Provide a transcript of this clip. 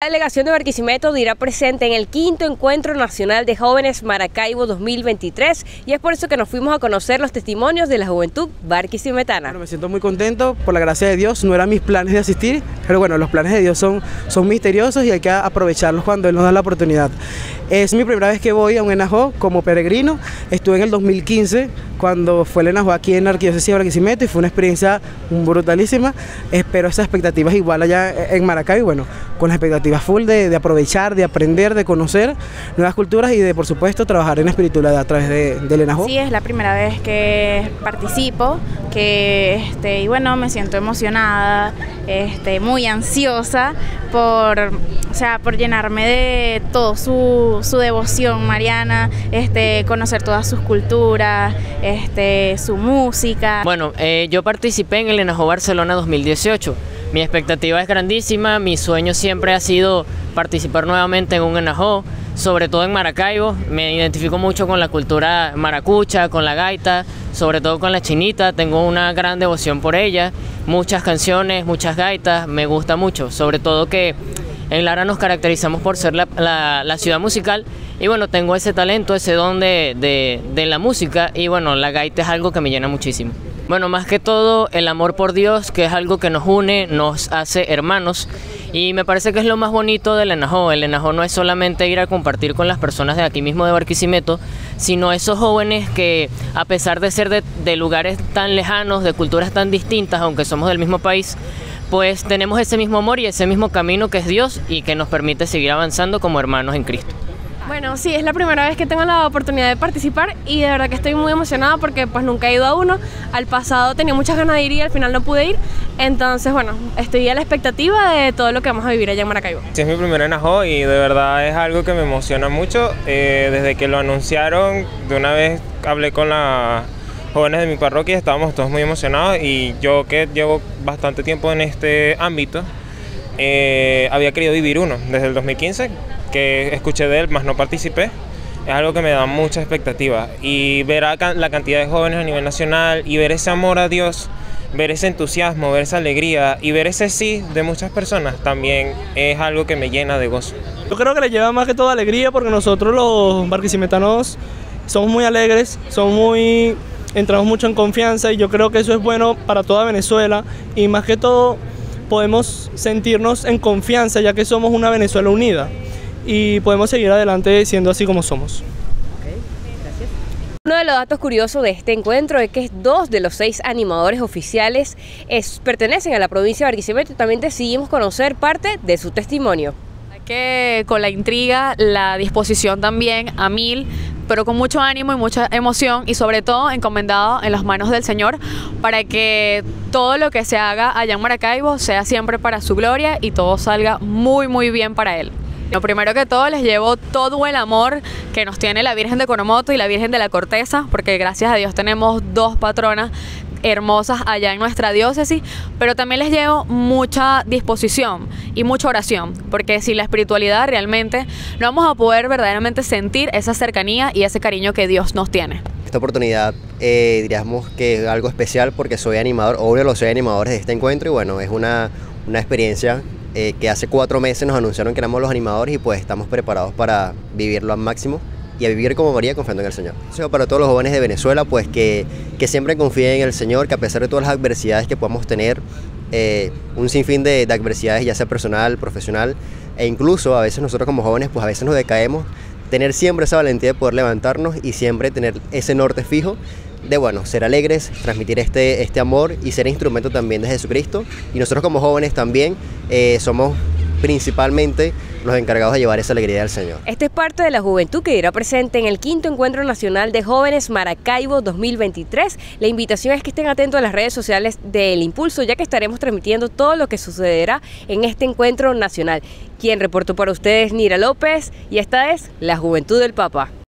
La delegación de Barquisimeto dirá presente en el 5º Encuentro Nacional de Jóvenes Maracaibo 2023 y es por eso que nos fuimos a conocer los testimonios de la juventud barquisimetana. Bueno, me siento muy contento, por la gracia de Dios, no eran mis planes de asistir, pero bueno, los planes de Dios son misteriosos y hay que aprovecharlos cuando Él nos da la oportunidad. Es mi primera vez que voy a un Enajó como peregrino, estuve en el 2015 cuando fue el Enajó aquí en la Arquidiócesis de Barquisimeto y fue una experiencia brutalísima. Espero esas expectativas igual allá en Maracaibo, bueno, con las expectativas full de aprovechar, de aprender, de conocer nuevas culturas y de, por supuesto, trabajar en la espiritualidad a través del Enajó. Sí, es la primera vez que participo, y bueno, me siento emocionada, muy ansiosa por llenarme de todo su devoción mariana, conocer todas sus culturas, su música. Bueno, yo participé en el Enajó Barcelona 2018. Mi expectativa es grandísima, mi sueño siempre ha sido participar nuevamente en un Enajó, sobre todo en Maracaibo. Me identifico mucho con la cultura maracucha, con la gaita, sobre todo con la Chinita, tengo una gran devoción por ella, muchas canciones, muchas gaitas, me gusta mucho, sobre todo que en Lara nos caracterizamos por ser la ciudad musical y bueno, tengo ese talento, ese don de la música y bueno, la gaita es algo que me llena muchísimo. Bueno, más que todo el amor por Dios, que es algo que nos une, nos hace hermanos y me parece que es lo más bonito del Enajó. El Enajó no es solamente ir a compartir con las personas de aquí mismo de Barquisimeto, sino esos jóvenes que a pesar de ser de lugares tan lejanos, de culturas tan distintas, aunque somos del mismo país, pues tenemos ese mismo amor y ese mismo camino que es Dios y que nos permite seguir avanzando como hermanos en Cristo. Bueno, sí, es la primera vez que tengo la oportunidad de participar y de verdad que estoy muy emocionada porque pues nunca he ido a uno. Al pasado tenía muchas ganas de ir y al final no pude ir. Entonces, bueno, estoy a la expectativa de todo lo que vamos a vivir allá en Maracaibo. Sí, es mi primer Enajó y de verdad es algo que me emociona mucho. Desde que lo anunciaron, de una vez hablé con las jóvenes de mi parroquia, estábamos todos muy emocionados y yo que llevo bastante tiempo en este ámbito, había querido vivir uno desde el 2015. Que escuché de él, más no participé, es algo que me da mucha expectativa. Y ver la cantidad de jóvenes a nivel nacional y ver ese amor a Dios, ver ese entusiasmo, ver esa alegría y ver ese sí de muchas personas también es algo que me llena de gozo. Yo creo que le lleva más que todo alegría porque nosotros los barquisimetanos somos muy alegres, entramos mucho en confianza y yo creo que eso es bueno para toda Venezuela y más que todo podemos sentirnos en confianza ya que somos una Venezuela unida. Y podemos seguir adelante siendo así como somos. Okay, gracias. Uno de los datos curiosos de este encuentro es que 2 de los 6 animadores oficiales pertenecen a la provincia de Barquisimeto y también decidimos conocer parte de su testimonio. Que con la intriga, la disposición también a 1000, pero con mucho ánimo y mucha emoción y sobre todo encomendado en las manos del Señor para que todo lo que se haga allá en Maracaibo sea siempre para su gloria y todo salga muy muy bien para él. Lo primero que todo les llevo todo el amor que nos tiene la Virgen de Coromoto y la Virgen de la Corteza, porque gracias a Dios tenemos 2 patronas hermosas allá en nuestra diócesis, pero también les llevo mucha disposición y mucha oración, porque sin la espiritualidad realmente no vamos a poder verdaderamente sentir esa cercanía y ese cariño que Dios nos tiene. Esta oportunidad diríamos que es algo especial porque soy animador, obvio los soy animadores de este encuentro y bueno, es una experiencia que hace 4 meses nos anunciaron que éramos los animadores y pues estamos preparados para vivirlo al máximo y a vivir como María confiando en el Señor. Eso para todos los jóvenes de Venezuela, pues que siempre confíen en el Señor, que a pesar de todas las adversidades que podamos tener, un sinfín de adversidades ya sea personal, profesional e incluso a veces nosotros como jóvenes pues a veces nos decaemos, tener siempre esa valentía de poder levantarnos y siempre tener ese norte fijo de bueno, ser alegres, transmitir este amor y ser instrumento también de Jesucristo. Y nosotros como jóvenes también somos principalmente los encargados de llevar esa alegría del Señor. Esta es parte de la juventud que irá presente en el 5º Encuentro Nacional de Jóvenes Maracaibo 2023. La invitación es que estén atentos a las redes sociales del Impulso, ya que estaremos transmitiendo todo lo que sucederá en este encuentro nacional. Quien reportó para ustedes, Nira López, y esta es La Juventud del Papa.